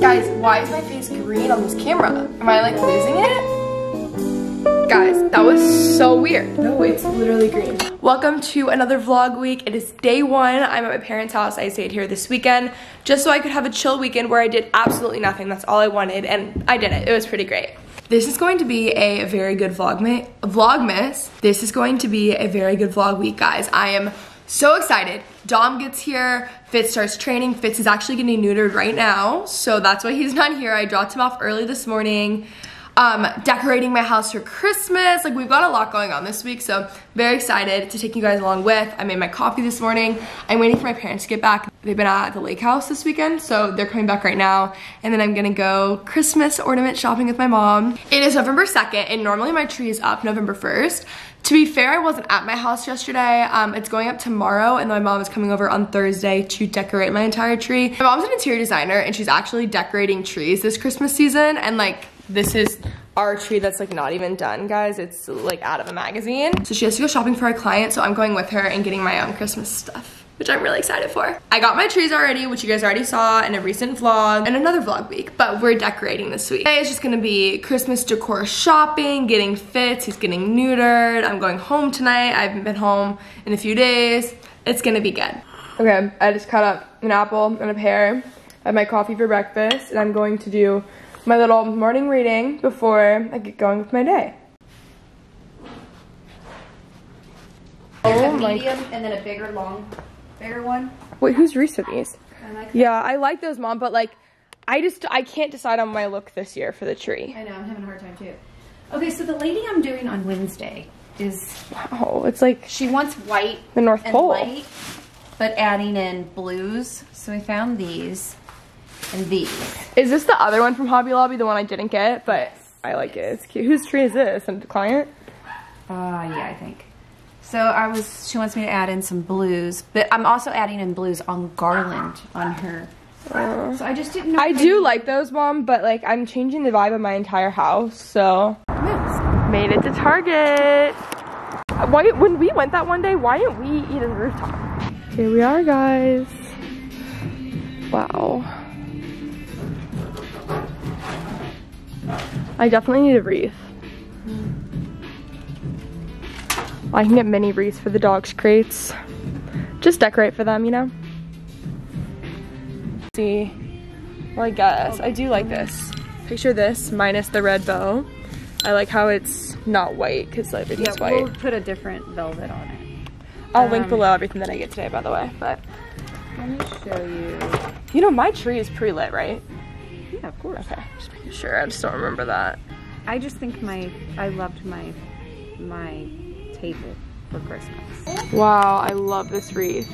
Guys, why is my face green on this camera? Am I like losing it? Guys, that was so weird. No, it's literally green. Welcome to another vlog week. It is day one. I'm at my parents' house. I stayed here this weekend just so I could have a chill weekend where I did absolutely nothing. That's all I wanted, and I did it. It was pretty great. This is going to be a very good vlogmas. This is going to be a very good vlog week, guys. I am so excited. Dom gets here, Fitz starts training. Fitz is actually getting neutered right now, so that's why he's not here. I dropped him off early this morning. Decorating my house for Christmas. Like, we've got a lot going on this week, so very excited to take you guys along with. I made my coffee this morning. I'm waiting for my parents to get back. They've been at the lake house this weekend, so they're coming back right now, and then I'm gonna go Christmas ornament shopping with my mom. It is November 2nd, and normally my tree is up November 1st. To be fair, I wasn't at my house yesterday. It's going up tomorrow, and my mom is coming over on Thursday to decorate my entire tree. My mom's an interior designer, and she's actually decorating trees this Christmas season, and like, this is our tree that's like not even done, guys. It's like out of a magazine. So she has to go shopping for a client, so I'm going with her and getting my own Christmas stuff, which I'm really excited for. I got my trees already, which you guys already saw in a recent vlog and another vlog week, but we're decorating this week. Today is just gonna be Christmas decor shopping, getting Fitz, he's getting neutered. I'm going home tonight. I haven't been home in a few days. It's gonna be good. Okay, I just cut up an apple and a pear. I had my coffee for breakfast, and I'm going to do my little morning reading before I get going with my day. There's a medium and then a bigger, bigger one. Wait, who's recent these? I like them. Yeah, I like those, Mom, but like, I can't decide on my look this year for the tree. I know, I'm having a hard time too. Okay, so the lady I'm doing on Wednesday is, wow, it's like, she wants white, the North Pole, light, but adding in blues. So we found these. And these. Is this the other one from Hobby Lobby, the one I didn't get, but I like it, it's cute. Whose tree is this, a client? Yeah, I think. So she wants me to add in some blues, but I'm also adding in blues on garland on her. So I just didn't know. I do like those, Mom, but like, I'm changing the vibe of my entire house, so. Nice. Made it to Target. Why, when we went that one day, why didn't we eat in the rooftop? Here we are, guys. Wow. I definitely need a wreath. I can get mini wreaths for the dog's crates. Just decorate for them, you know? See, well, I guess, I do like this. Picture this minus the red bow. I like how it's not white, because like, it's white. Yeah, we'll put a different velvet on it. I'll link below everything that I get today, by the way, but. Let me show you. You know, my tree is pretty lit, right? Yeah, of course. Okay, just making sure. I just don't remember that. I just think I loved my table for Christmas. Wow, I love this wreath.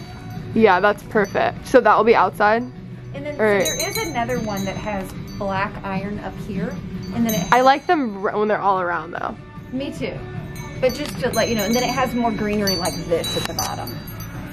Yeah, that's perfect. So that will be outside. And then so there is another one that has black iron up here, and then it has, I like them when they're all around though. Me too. But just to let you know, and then it has more greenery like this at the bottom.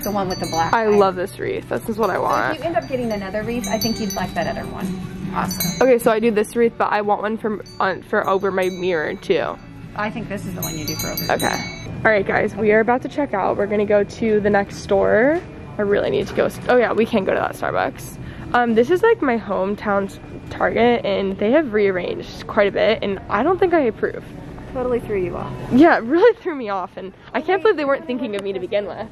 The one with the black. I love this wreath. This is what I want. So if you end up getting another wreath, I think you'd like that other one. Awesome. Okay, so I do this wreath, but I want one for over my mirror too. I think this is the one you do for over your mirror. Okay. All right, guys, we are about to check out. We're gonna go to the next store. I really need to go, oh yeah, we can go to that Starbucks. This is like my hometown's Target, and they have rearranged quite a bit, and I don't think I approve. Totally threw you off. Yeah, it really threw me off, and I can't believe they weren't thinking of me to begin with.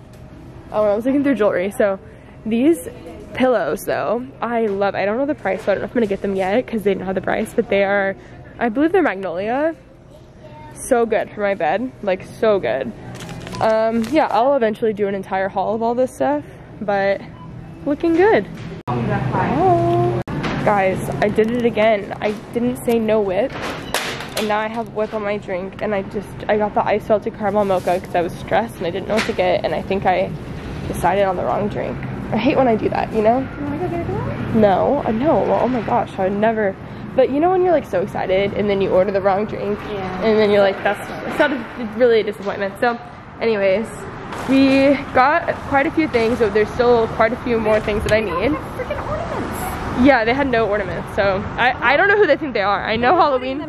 Oh, I was looking through jewelry, so these pillows though, I love. I don't know the price, so I don't know if I'm gonna get them yet because they didn't have the price, but they are, I believe they're Magnolia. So good for my bed, like so good. Yeah, I'll eventually do an entire haul of all this stuff, but looking good. Oh. Guys, I did it again. I didn't say no whip, and now I have whip on my drink, and I got the iced salted caramel mocha because I was stressed and I didn't know what to get, and I think I decided on the wrong drink. I hate when I do that, you know? Oh my God, did I do that? No, I know. Well, oh my gosh, I would never. But you know when you're like so excited and then you order the wrong drink, yeah, and then you're like, it's really a disappointment. So anyways, we got quite a few things, but there's still quite a few more things that I need. Freaking ornaments. Yeah, they had no ornaments, so I don't know who they think they are. I know Halloween. They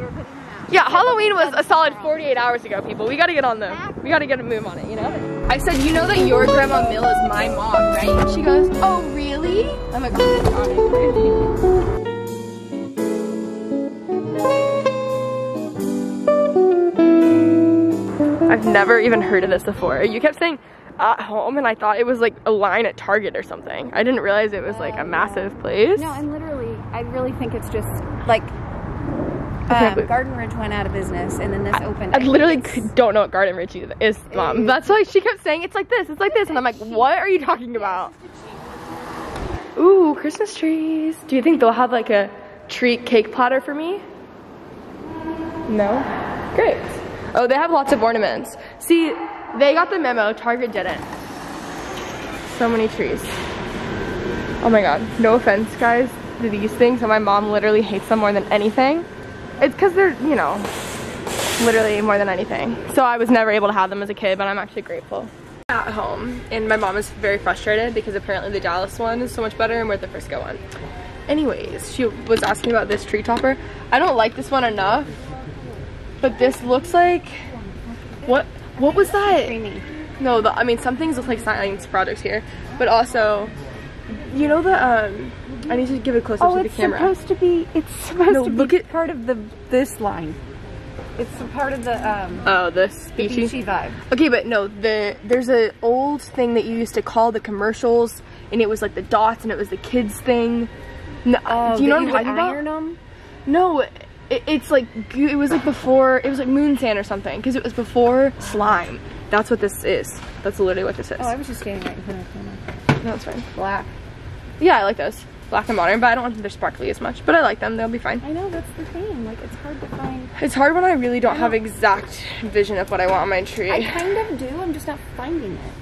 were putting them out. Yeah, Halloween was a solid 48 hours ago, people. We gotta get on them. We gotta get a move on it, you know? I said, you know that your grandma Mill is my mom, right? And she goes, oh, really? I'm like, oh, I've never even heard of this before. You kept saying at home and I thought it was like a line at Target or something. I didn't realize it was like a massive place. No, and literally, I really think it's just like Garden Ridge went out of business and then this opened. I literally don't know what Garden Ridge is, Mom. That's why she kept saying it's like this, and I'm like, what are you talking about? Ooh, Christmas trees. Do you think they'll have like a treat cake platter for me? No? Great. Oh, they have lots of ornaments. See, they got the memo, Target didn't. So many trees. Oh my God, no offense guys to these things, and my mom literally hates them more than anything. It's because they're, you know, literally more than anything. So I was never able to have them as a kid, but I'm actually grateful. At home, and my mom is very frustrated because apparently the Dallas one is so much better and we're at the Frisco one. Anyways, she was asking about this tree topper. I don't like this one enough. But this looks like, what was that? No, I mean, some things look like science projects here, but also, you know the, I need to give a closer to the camera. Oh, it's supposed to be part of this line. It's a part of the, the species vibe. Okay, but no, there's an old thing that you used to call the commercials, and it was like the dots, and it was the kids thing. No, do you know what I'm talking about? Iron them? No. It's like, it was like before, it was like moon sand or something, because it was before slime. That's what this is. That's literally what this is. Oh, I was just getting right in front of camera. No, it's fine. Black. Yeah, I like those. Black and modern, but I don't think they're sparkly as much, but I like them. They'll be fine. I know, that's the thing. Like, it's hard to find. It's hard when I really don't have exact vision of what I want on my tree. I kind of do, I'm just not finding it.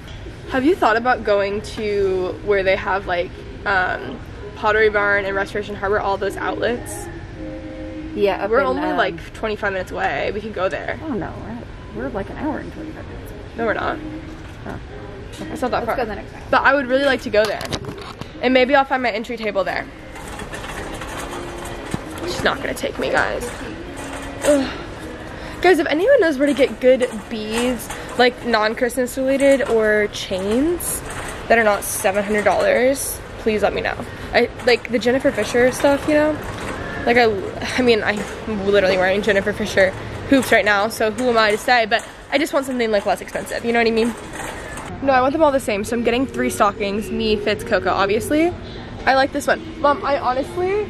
Have you thought about going to where they have like, Pottery Barn and Restoration Hardware, all those outlets? Yeah, we're only like 25 minutes away. We could go there. Oh no, we're like an hour and 25 minutes away. No, we're not. Oh, okay. It's not that far. Let's go the next time. But I would really like to go there, and maybe I'll find my entry table there. She's not gonna take me, guys. Ugh. Guys, if anyone knows where to get good beads, like non-Christmas related or chains that are not $700, please let me know. I like the Jennifer Fisher stuff, you know. Like, I mean, I'm literally wearing Jennifer Fisher hoops right now, so who am I to say? But I just want something, like, less expensive. You know what I mean? No, I want them all the same, so I'm getting 3 stockings. Me, Fitz, Coco, obviously. I like this one. Mom, I honestly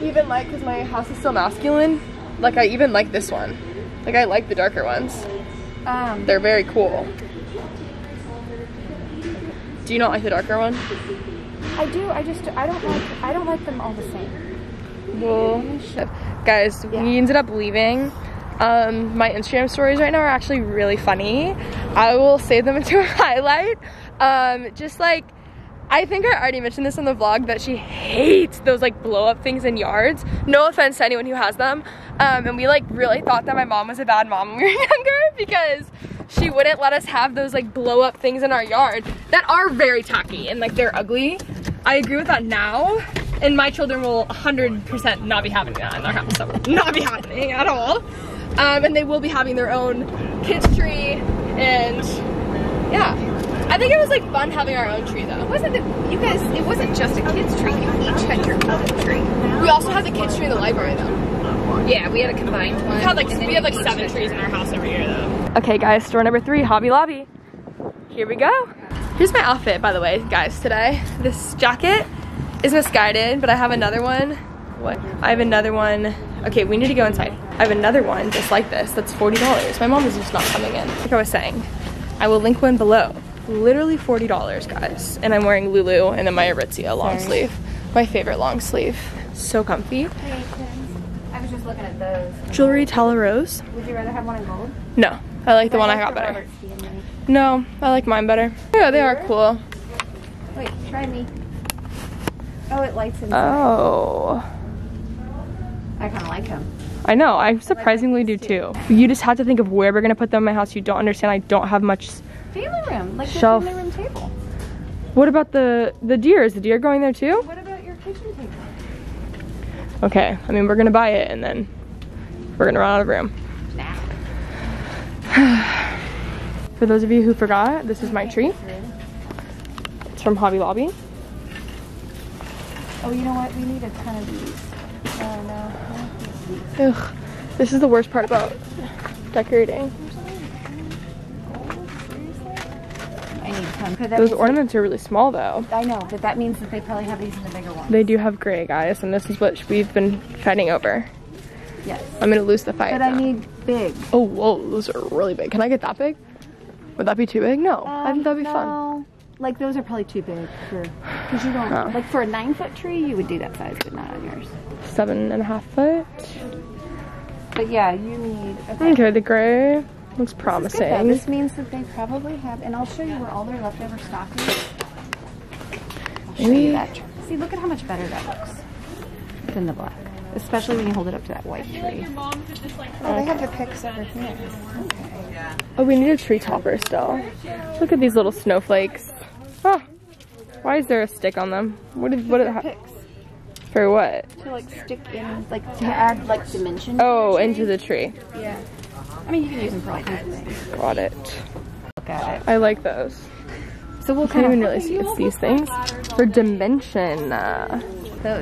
even like, because my house is so masculine, like, I even like this one. Like, I like the darker ones. They're very cool. Do you not like the darker one? I do. I don't like them all the same. Guys, we ended up leaving. My Instagram stories right now are actually really funny. I will save them into a highlight. Just like, I think I already mentioned this on the vlog that she hates those like blow up things in yards. No offense to anyone who has them. And we like really thought that my mom was a bad mom when we were younger because she wouldn't let us have those like blow up things in our yard that are very tacky and like they're ugly. I agree with that now. And my children will 100% not be having that in their house. So not be happening at all. And they will be having their own kids tree. And yeah, I think it was like fun having our own tree though. It wasn't just a kids tree. You each had your own tree. We also had the kids tree in the library though. Yeah, we had a combined one. We had like 7 trees in our house every year though. Okay guys, store number 3, Hobby Lobby. Here we go. Here's my outfit by the way, guys, today. This jacket is Misguided, but I have another one. What? I have another one. Okay, we need to go inside. I have another one just like this that's $40. My mom is just not coming in. Like I was saying, I will link one below. Literally $40, guys. And I'm wearing Lulu and then my Aritzia long sleeve. My favorite long sleeve. So comfy. I was just looking at those. Jewelry, Tala Rose. Would you rather have one in gold? No, I like the one I got better. No, I like mine better. Yeah, they are cool. Wait, try me. Oh, it lights inside. Oh. I kind of like him. I know, I surprisingly do too. You just have to think of where we're gonna put them in my house. You don't understand, I don't have much family room, like the family room table. What about the deer? Is the deer going there too? What about your kitchen table? Okay, I mean, we're gonna buy it and then We're gonna run out of room. For those of you who forgot, this is my treat. It's from Hobby Lobby. Oh, you know what? We need a ton of these. Oh no. Ugh. This is the worst part about decorating. I need some. Those ornaments are really small though. I know, but that means that they probably have these in the bigger ones. They do have gray, guys, and this is what we've been fighting over. Yes. I'm gonna lose the fight. But now. I need big. Oh, whoa, those are really big. Can I get that big? Would that be too big? No, I think that'd be fun. Like those are probably too big for, cause you don't, like for a 9 foot tree, you would do that size, but not on yours. 7.5 foot. But yeah, you need a bag. Okay, the gray looks promising. This is good, this means that they probably have, and I'll show you where all their leftover stock is. I'll show you that. See, look at how much better that looks than the black. Especially when you hold it up to that white tree. Oh, they have the picks over here. Okay. Oh, we need a tree topper still. Look at these little snowflakes. Oh, why is there a stick on them? What did it have? For what? To like stick in, like to add like dimension. Oh, into the tree. Yeah. I mean, you can use them for all kinds of things. Got it. Look at it. I like those. So we'll kind of really see these things for dimension.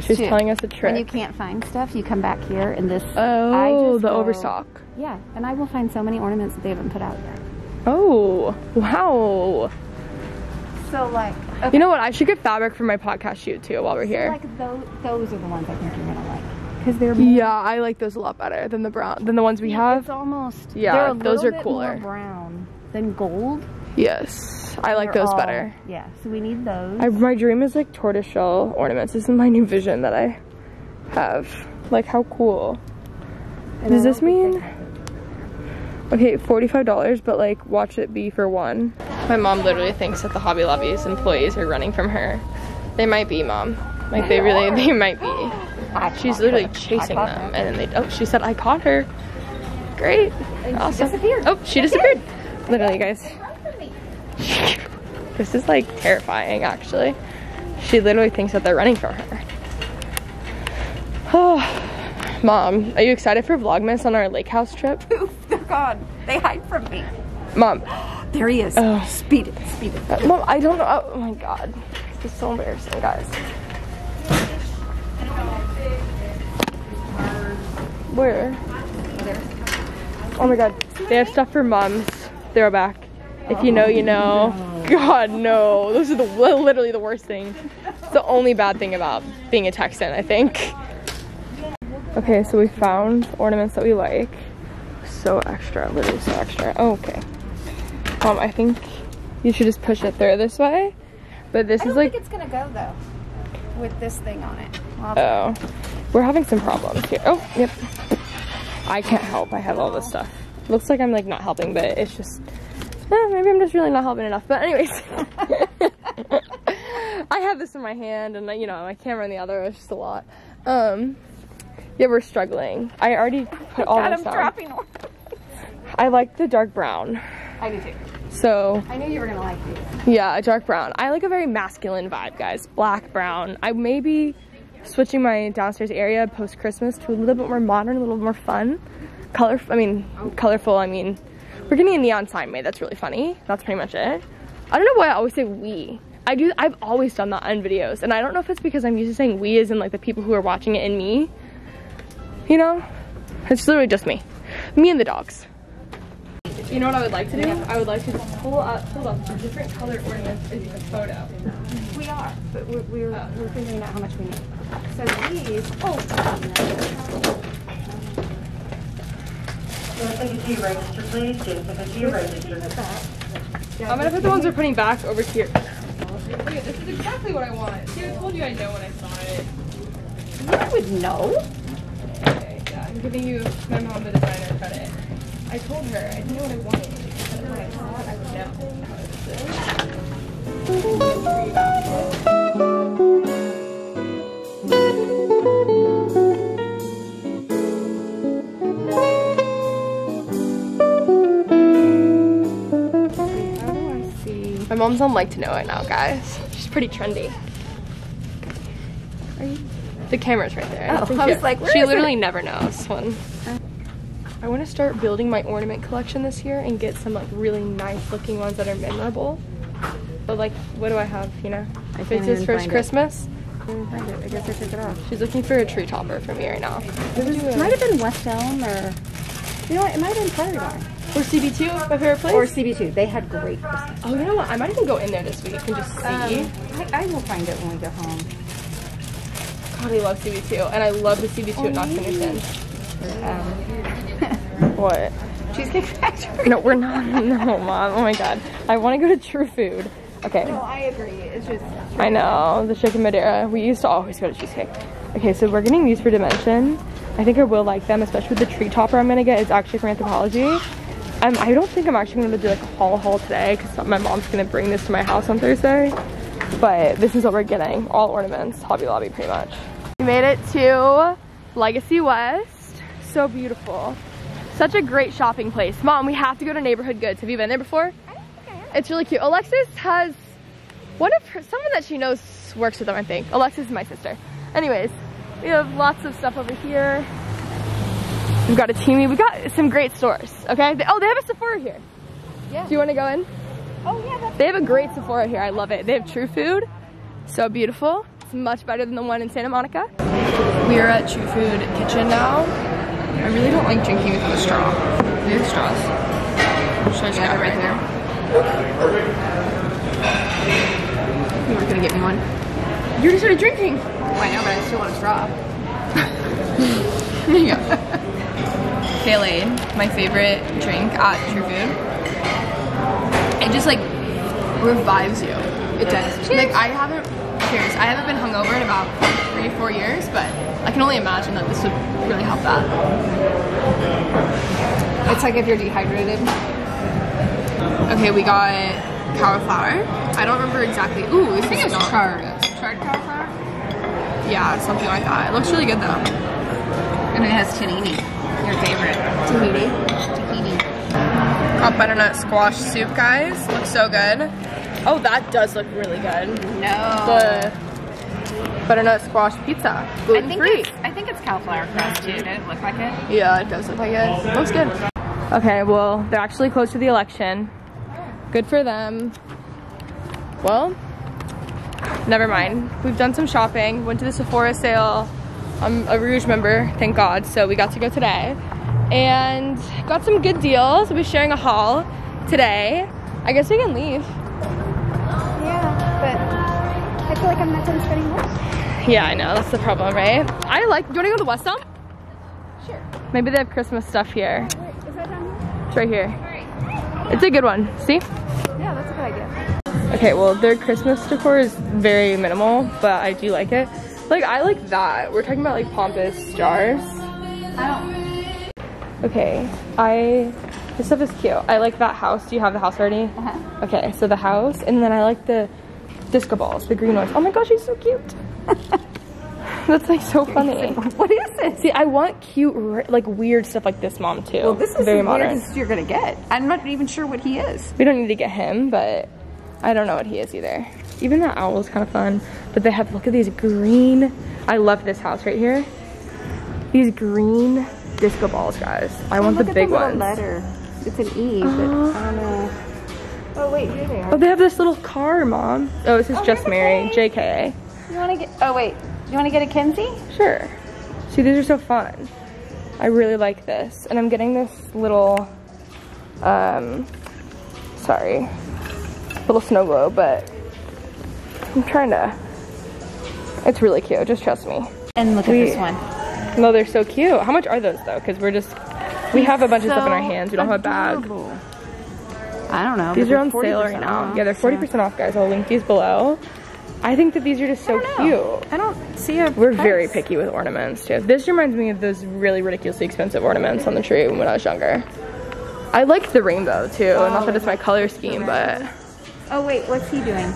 She's telling us a trick. When you can't find stuff, you come back here and this. Oh, the overstock. Yeah, and I will find so many ornaments that they haven't put out yet. Oh, wow. So like, okay. You know what? I should get fabric for my podcast shoot too while we're here. So like those are the ones I think you're gonna like because they're more, yeah, I like those a lot better than the brown than the ones we have. It's almost yeah, those are cooler. More brown than gold. Yes, I like those better. Yeah, so we need those. My dream is like tortoiseshell ornaments. This is my new vision that I have. Like how cool. And does this mean? Okay, $45, but like watch it be for one. My mom literally thinks that the Hobby Lobby's employees are running from her. They might be, Mom. Like they might be. She's literally chasing them and then they, oh, she said I caught her. Great, awesome. Oh, she disappeared. Literally, guys. This is like terrifying actually. She literally thinks that they're running from her. Oh, Mom, are you excited for Vlogmas on our lake house trip? Oof, they're gone. They hide from me. Mom. There he is. Oh. Speed it, speed it. Mom, I don't know. Oh my God. This is so embarrassing, guys. Where? Oh my God. They have stuff for moms. Throwback. If you know, you know. No. God, no. Those are the literally the worst thing. It's the only bad thing about being a Texan, I think. Okay, so we found ornaments that we like. So extra, literally so extra. Oh, okay. I think you should just push it through this way. But this is like. I don't think it's gonna go though, with this thing on it. Oh, we're having some problems here. Oh, yep. I can't help. I have all this stuff. Looks like I'm like not helping, but it's just. Maybe I'm just really not helping enough. But anyways, I have this in my hand, and you know my camera in the other. It's just a lot. Yeah, we're struggling. I already put all this down. Dropping one. I like the dark brown. I do too. So I knew you were gonna like these. Yeah, a dark brown. I like a very masculine vibe, guys. Black, brown. I may be switching my downstairs area post Christmas to a little bit more modern, a little more fun, colorful. I mean, colorful. I mean, we're getting a neon sign made. That's really funny. That's pretty much it. I don't know why I always say we. I do. I've always done that on videos, and I don't know if it's because I'm used to saying we as in like the people who are watching it and me. You know, it's literally just me, and the dogs. You know what I would like to do? I would like to pull up some different color ornaments in the photo. We are, but we're figuring out how much we need. So these, I'm gonna put the ones we're putting back over here. This is exactly what I want. See, I told you I know when I saw it. You would know. Okay, yeah, I'm giving you my mom the designer credit. I told her, I didn't know what I wanted. When I saw it, I would know. I see. My mom's on like to know it now, guys. She's pretty trendy. The camera's right there. Oh, I was like, where is it? She literally never knows when. I want to start building my ornament collection this year and get some like really nice looking ones that are memorable. But like, what do I have, you know? Fitz's first Christmas. I couldn't find it. I guess I took it off. She's looking for a tree topper for me right now. It might have been West Elm or, you know what, it might have been Pottery Barn. Or CB2, my favorite place. Or CB2. They had great Christmas. Oh, you know what? I might even go in there this week and just see. I will find it when we get home. God, I love CB2. And I love the CB2 at Knox Henderson. What? Cheesecake Factory. No, we're not. No, Mom. Oh, my God. I want to go to True Food. Okay. No, I agree. It's just True I know. The chicken Madeira. We used to always go to Cheesecake. Okay, so we're getting these for Dimension. I think I will like them, especially with the tree topper I'm going to get. It's actually from Anthropologie. I don't think I'm actually going to do like a haul today because my mom's going to bring this to my house on Thursday. But this is what we're getting. All ornaments. Hobby Lobby pretty much. We made it to Legacy West. So beautiful. Such a great shopping place. Mom, we have to go to Neighborhood Goods. Have you been there before? I don't think I have. It's really cute. Alexis has one of her, someone that she knows works with them, I think. Alexis is my sister. Anyways, we have lots of stuff over here. We've got a teamy. We got some great stores, okay? They have a Sephora here. Yeah. Do you want to go in? Oh, yeah. That's they have a great Sephora here. I love it. They have True Food. So beautiful. It's much better than the one in Santa Monica. We are at True Food Kitchen now. I really don't like drinking without a straw. They have straws. Should I just grab it right there? You were going to get me one. You already started drinking. Oh, I know, but I still want a straw. There you go. Faylaid, my favorite drink at True Food. It just like revives you. It does. Cheers. Like I haven't been hungover in about 3 or 4 years, but I can only imagine that this would really help that. It's like if you're dehydrated. Okay, we got cauliflower. I don't remember exactly. Ooh, I think it's charred. Charred cauliflower? Yeah, something like that. It looks really good though. And it has tahini. Your favorite. Tahini. Tahini. Hot butternut squash soup, guys. Looks so good. Oh, that does look really good. No. The butternut squash pizza. Gluten-free. I think it's cauliflower crust, too. Did it look like it? Yeah, it does look like it. Looks good. Okay, well, they're actually close to the election. Good for them. Well, never mind. We've done some shopping. Went to the Sephora sale. I'm a Rouge member, thank God, so we got to go today. And got some good deals. We'll be sharing a haul today. I guess we can leave. Yeah, but I feel like I'm not done spending money. Yeah, I know, that's the problem, right? Do you want to go to West Elm? Sure. Maybe they have Christmas stuff here. Oh, wait, is that down there? It's right here. All right. It's a good one, see? Yeah, that's a good idea. Okay, well, their Christmas decor is very minimal, but I do like it. Like, I like that. We're talking about, like, pompous jars. I don't. Okay. This stuff is cute. I like that house. Do you have the house already? Uh-huh. Okay, so the house. And then I like the disco balls, the green ones. Oh, my gosh, she's so cute. That's, like, so funny. What is this? See, I want cute, like, weird stuff like this, Mom, too. Well, this is very modern. This you're going to get. I'm not even sure what he is. We don't need to get him, but I don't know what he is either. Even that owl is kind of fun, but they have, look at these green, I love this house right here. These green disco balls, guys. I want the big ones. Look at the little letter. It's an E, but I don't know. Oh, wait, here they are. Oh, they have this little car, Mom. Oh, this is just Mary, JK. You want to get, oh, wait, you want to get a Kinsey? Sure. See, these are so fun. I really like this, and I'm getting this little, little snow globe, but I'm trying to, it's really cute, just trust me. And look at this one. No, they're so cute. How much are those though? Because we're just, we have a bunch of stuff in our hands. We don't have a bag. I don't know. These are on sale right now. Yeah, they're 40% off, guys. I'll link these below. I think that these are just so cute. I don't see a price. Very picky with ornaments too. This reminds me of those really ridiculously expensive ornaments on the tree when I was younger. I like the rainbow too. Oh, not that it's my color scheme, but. Oh wait, what's he doing?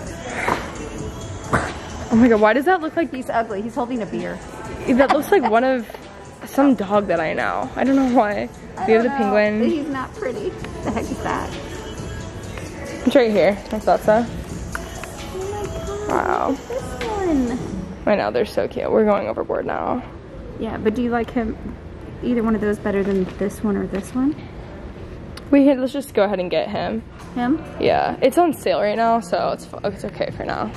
Oh my god, why does that look like he's ugly? He's holding a beer. That looks like one of some dog that I know. I don't know why. We have the penguin. He's not pretty. The heck is that? It's right here. I thought so. Oh my god. Wow. This one. I know, they're so cute. We're going overboard now. Yeah, but do you like him? either one of those better than this one or this one. Wait, here, let's just go ahead and get him. Him? Yeah, it's on sale right now, so it's okay for now.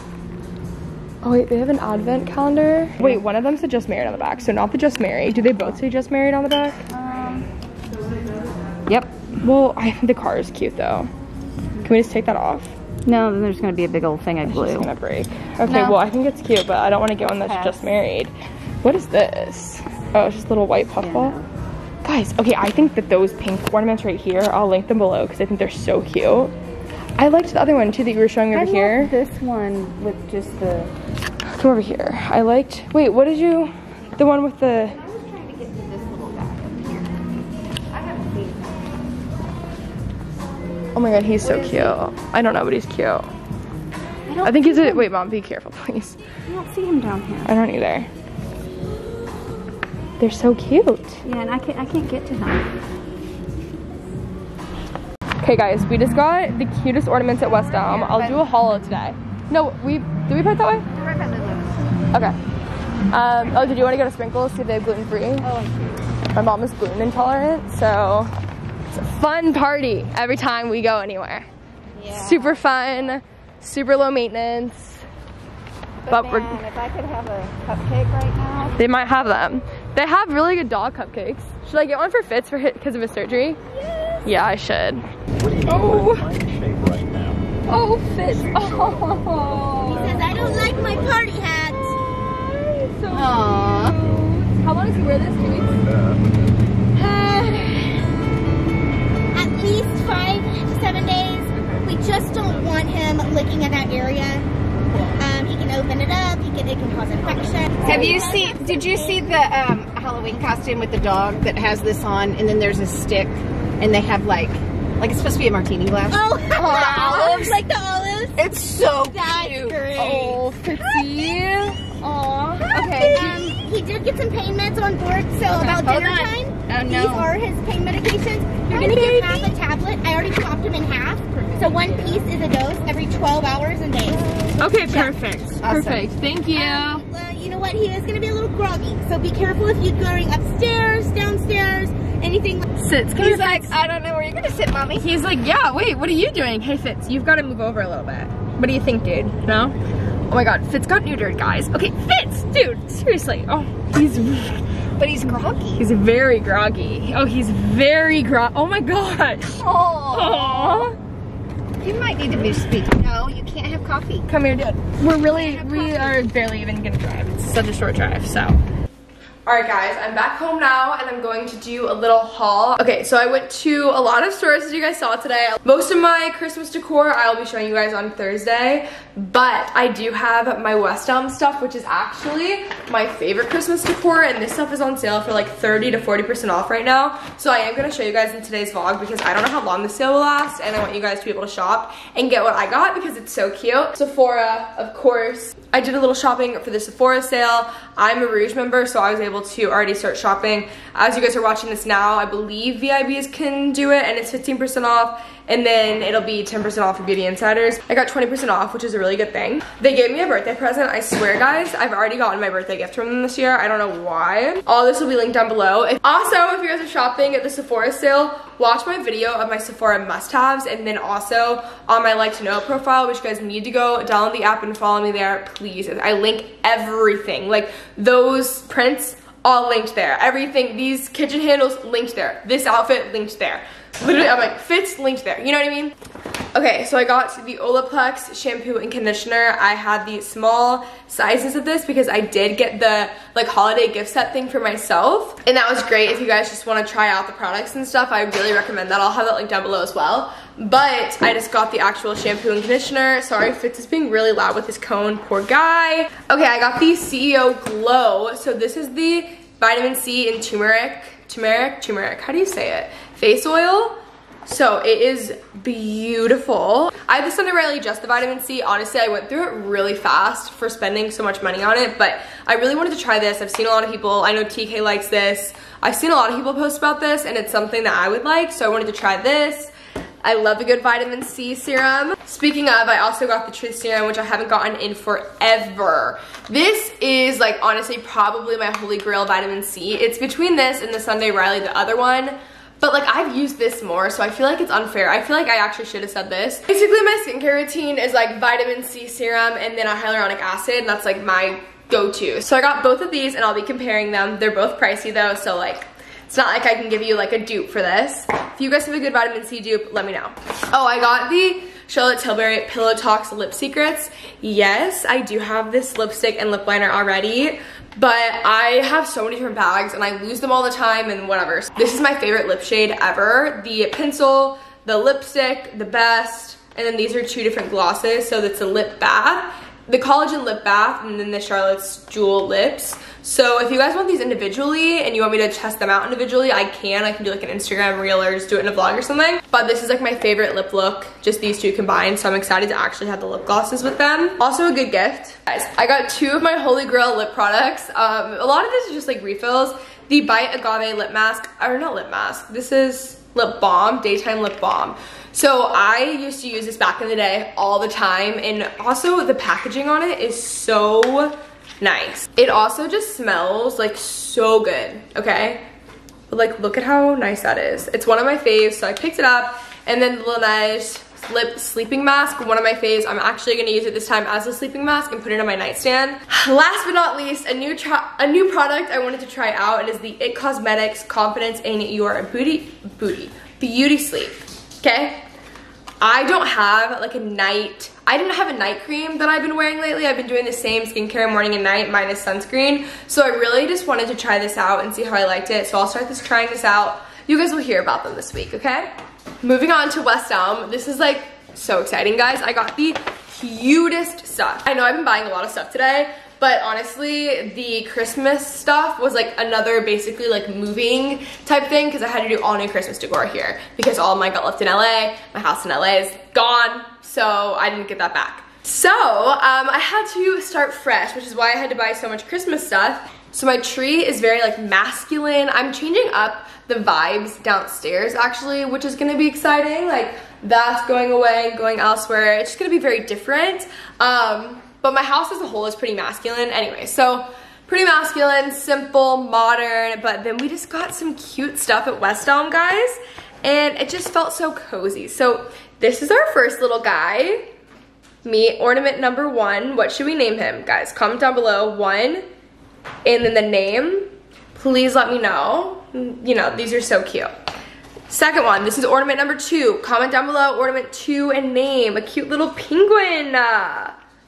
Oh wait, they have an advent calendar. Wait, one of them said Just Married on the back, so not the Just Married. Do they both say Just Married on the back? Yep. Well, the car is cute though. Can we just take that off? No, then there's gonna be a big old thing of glue. It's just gonna break. Okay, no. Well I think it's cute, but I don't wanna get one that's Just Married. What is this? Oh, it's just a little white puffball. Yeah, no. Guys, okay, I think that those pink ornaments right here, I'll link them below because I think they're so cute. I liked the other one too that you were showing over here. I love this one with just the... Come over here. I liked, wait, what did you, the one with the... Oh my god, he's so cute. I don't know, but he's cute. I think he's a... Wait, Mom, be careful, please. I don't see him down here. I don't either. They're so cute. Yeah, and I can't get to him. Okay, guys, we just got the cutest ornaments at West Elm. I'll do a haul today. No, did we put it that way? We're right by Lulu. Okay. Oh, did you want to go to Sprinkles, see if they have gluten-free? Oh, my mom is gluten intolerant, so... It's a fun party every time we go anywhere. Yeah. Super fun, super low maintenance. But man, if I could have a cupcake right now. They might have them. They have really good dog cupcakes. Should I get one for Fitz because of his surgery? Yes. Yeah, I should. What are you doing shape right now? Oh, Fitz. Oh. Because I don't like my party hats. Oh, so cute. How long does he wear this? 2 weeks? 5 to 7 days. We just don't want him licking at that area. He can open it up. It can cause infection. Have you seen? Did you see the Halloween costume with the dog that has this on? And then there's a stick, and they have like it's supposed to be a martini glass. Oh, the olives! Like the olives. It's so cute. Great. Oh, pretty. Aw. Okay. He did get some pain meds on board, so about dinner time. Oh, no. These are his pain medications. You're going to get half a tablet. I already chopped them in half. So one piece is a dose every 12 hours and days. Okay, perfect. Awesome. Perfect. Thank you. Well, you know what? He is going to be a little groggy. So be careful if you're going upstairs, downstairs, anything. Sits. He's like, I don't know where you're going to sit, Mommy. He's like, yeah, wait, what are you doing? Hey, Fitz, you've got to move over a little bit. What do you think, dude? No? Oh, my God. Fitz got neutered, guys. Okay, Fitz, dude, seriously. Oh, he's... But he's groggy. He's very groggy. Oh, he's very groggy. Oh my gosh. Aww. You might need to be speaking. No, you can't have coffee. Come here, dude. We are barely even gonna drive. It's such a short drive, so. All right, guys, I'm back home now and I'm going to do a little haul. Okay, so I went to a lot of stores as you guys saw today. Most of my Christmas decor I'll be showing you guys on Thursday, but I do have my West Elm stuff, which is actually my favorite Christmas decor, and this stuff is on sale for like 30 to 40% off right now. So I am gonna show you guys in today's vlog because I don't know how long the sale will last, and I want you guys to be able to shop and get what I got because it's so cute. Sephora, of course. I did a little shopping for the Sephora sale. I'm a Rouge member, so I was able to already start shopping. As you guys are watching this now, I believe VIBs can do it, and it's 15% off, and then it'll be 10% off for Beauty Insiders. I got 20% off, which is a really good thing. They gave me a birthday present. I swear, guys, I've already gotten my birthday gift from them this year. I don't know why. All this will be linked down below. Also, if you guys are shopping at the Sephora sale, watch my video of my Sephora must-haves, and then also on my Like to Know profile, which you guys need to go download the app and follow me there, please. I link everything. Like, those prints, all linked there. Everything, these kitchen handles, linked there. This outfit, linked there. Literally, I'm like, Fitz, linked there. You know what I mean? Okay, so I got the Olaplex shampoo and conditioner. I had the small sizes of this because I did get the like holiday gift set thing for myself. And that was great. If you guys just want to try out the products and stuff, I really recommend that. I'll have that linked down below as well. But I just got the actual shampoo and conditioner. Sorry, Fitz is being really loud with his cone. Poor guy. Okay, I got the CEO Glow. So this is the vitamin C and turmeric, how do you say it? Face oil. So it is beautiful. I have the Sunday Riley Just the Vitamin C. Honestly, I went through it really fast for spending so much money on it, but I really wanted to try this. I've seen a lot of people, I know TK likes this. I've seen a lot of people post about this, and it's something that I would like, so I wanted to try this. I love a good vitamin C serum. Speaking of, I also got the Truth Serum, which I haven't gotten in forever. This is, like, honestly probably my holy grail vitamin C. It's between this and the Sunday Riley, the other one. But, like, I've used this more, so I feel like it's unfair. I feel like I actually should have said this. Basically, my skincare routine is, like, vitamin C serum and then a hyaluronic acid, and that's, like, my go-to. So I got both of these, and I'll be comparing them. They're both pricey, though, so, like, it's not like I can give you, like, a dupe for this. If you guys have a good vitamin C dupe, let me know. Oh, I got the Charlotte Tilbury Pillow Talks Lip Secrets. Yes, I do have this lipstick and lip liner already, but I have so many different bags and I lose them all the time and whatever. This is my favorite lip shade ever. The pencil, the lipstick, the best, and then these are two different glosses. So that's a lip bath, the collagen lip bath, and then the Charlotte's Jewel lips. So if you guys want these individually and you want me to test them out individually, I can do like an Instagram reel or just do it in a vlog or something. But this is like my favorite lip look, just these two combined. So I'm excited to actually have the lip glosses with them. Also a good gift. Guys, I got two of my holy grail lip products. A lot of this is just like refills. The Bite Agave lip mask, or not lip mask, this is lip balm, daytime lip balm. So I used to use this back in the day all the time, and also the packaging on it is so nice. It also just smells like so good, okay? But like, look at how nice that is. It's one of my faves, so I picked it up. And then the Laneige lip sleeping mask, one of my faves. I'm actually gonna use it this time as a sleeping mask and put it on my nightstand. Last but not least, a new product I wanted to try out. It is the It Cosmetics Confidence in Your Beauty Sleep, okay? I don't have like a night, I didn't have a night cream that I've been wearing lately. I've been doing the same skincare morning and night minus sunscreen. So I really just wanted to try this out and see how I liked it. So I'll start trying this out. You guys will hear about them this week, okay? Moving on to West Elm. This is like so exciting, guys. I got the cutest stuff. I know I've been buying a lot of stuff today, but honestly, the Christmas stuff was like another basically like moving type thing because I had to do all new Christmas decor here because all of mine got left in LA. My house in LA is gone, so I didn't get that back. So I had to start fresh, which is why I had to buy so much Christmas stuff. So my tree is very like masculine. I'm changing up the vibes downstairs actually, which is gonna be exciting. Like that's going away and going elsewhere. It's just gonna be very different. But my house as a whole is pretty masculine anyway. So pretty masculine, simple, modern, but then we just got some cute stuff at West Elm, guys, and it just felt so cozy. So this is our first little guy. Meet ornament number one. What should we name him, guys? Comment down below, one, and then the name. Please let me know. You know, these are so cute. Second one, this is ornament number two. Comment down below, ornament two and name. A cute little penguin.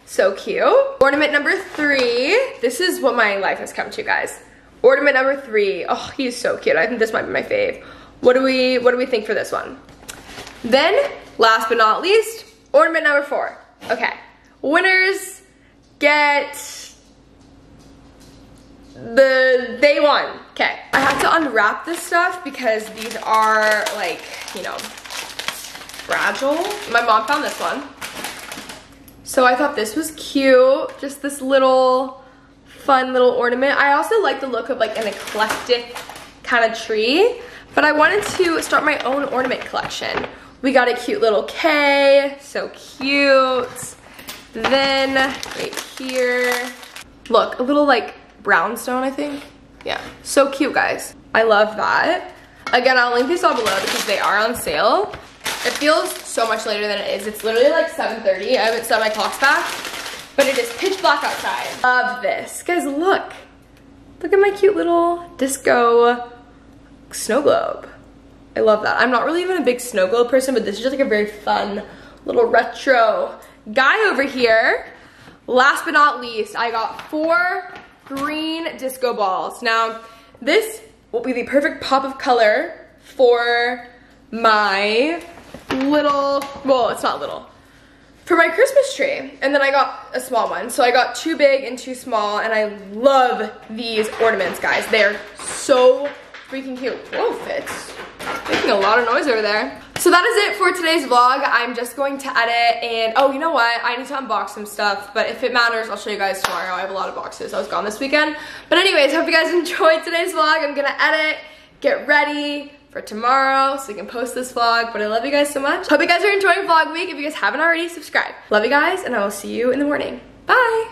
So cute. Ornament number three. This is what my life has come to, guys. Ornament number three. Oh, he's so cute. I think this might be my fave. What do we think for this one? Then, last but not least, ornament number four. Okay. Winners get they won. Okay. I have to unwrap this stuff because these are like, you know, fragile. My mom found this one. So I thought this was cute, just this little fun little ornament. I also like the look of like an eclectic kind of tree, but I wanted to start my own ornament collection. We got a cute little K, so cute. Then right here, look, a little like brownstone, I think. Yeah, so cute, guys. I love that. Again, I'll link these all below because they are on sale. It feels so much later than it is. It's literally like 7:30. I haven't set my clocks back, but it is pitch black outside. Love this. Guys, look. Look at my cute little disco snow globe. I love that. I'm not really even a big snow globe person, but this is just like a very fun little retro guy over here. Last but not least, I got four green disco balls. Now, this will be the perfect pop of color for my little, well, it's not little, for my Christmas tree. And then I got a small one, so I got two big and two small, and I love these ornaments, guys. They're so freaking cute. Whoa, Fitz, making a lot of noise over there. So that is it for today's vlog. I'm just going to edit, and oh, you know what, I need to unbox some stuff, but if it matters, I'll show you guys tomorrow. I have a lot of boxes. I was gone this weekend, but anyways, hope you guys enjoyed today's vlog. I'm gonna edit, get ready, for tomorrow so we can post this vlog. But I love you guys so much. Hope you guys are enjoying vlog week. If you guys haven't already, subscribe. Love you guys, and I will see you in the morning. Bye.